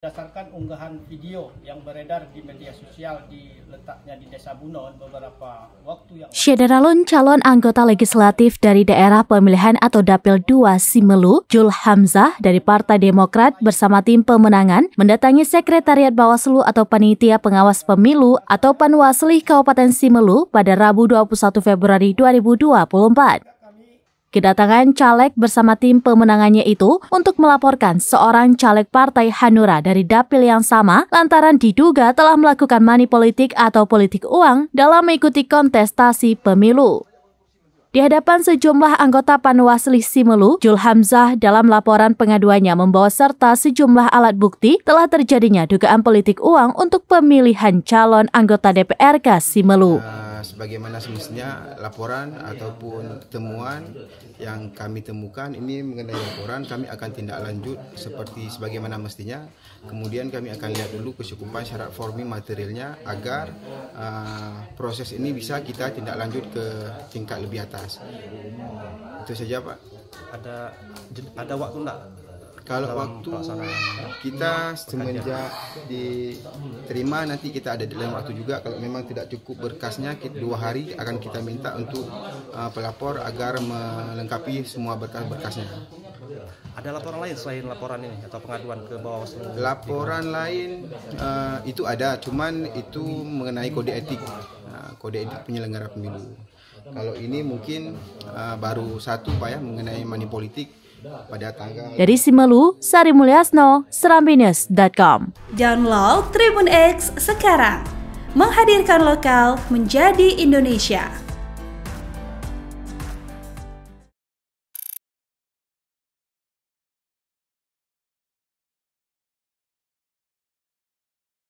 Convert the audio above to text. Berdasarkan unggahan video yang beredar di media sosial di letaknya di Desa Bunon beberapa waktu yang... Sederalun calon anggota legislatif dari daerah pemilihan atau Dapil 2 Simeulue, Jul Hamzah dari Partai Demokrat bersama tim pemenangan mendatangi Sekretariat Bawaslu atau Panitia Pengawas Pemilu atau Panwaslih Kabupaten Simeulue pada Rabu 21 Februari 2024. Kedatangan caleg bersama tim pemenangannya itu untuk melaporkan seorang caleg Partai Hanura dari dapil yang sama lantaran diduga telah melakukan money politik atau politik uang dalam mengikuti kontestasi pemilu. Di hadapan sejumlah anggota Panwaslih Simeulue, Jul Hamzah dalam laporan pengaduannya membawa serta sejumlah alat bukti telah terjadinya dugaan politik uang untuk pemilihan calon anggota DPRK Simeulue. Sebagaimana semestinya laporan ataupun temuan yang kami temukan ini mengenai laporan, kami akan tindak lanjut seperti sebagaimana mestinya. Kemudian kami akan lihat dulu kecukupan syarat formil materialnya agar proses ini bisa kita tindak lanjut ke tingkat lebih atas. Itu saja, Pak. Ada waktu enggak? Kalau waktu kita semenjak diterima nanti kita ada deadline waktu juga. Kalau memang tidak cukup berkasnya, 2 hari akan kita minta untuk pelapor agar melengkapi semua berkas-berkasnya. Ada laporan lain selain laporan ini atau pengaduan ke Bawaslu? Laporan lain itu ada, cuman itu mengenai kode etik. Kode etik penyelenggara pemilu. Kalau ini mungkin baru satu, Pak, ya, mengenai money politik. Dari Simeulue, Sari Mulyasno, Serambinews.com. Download TribunX sekarang, menghadirkan lokal menjadi Indonesia.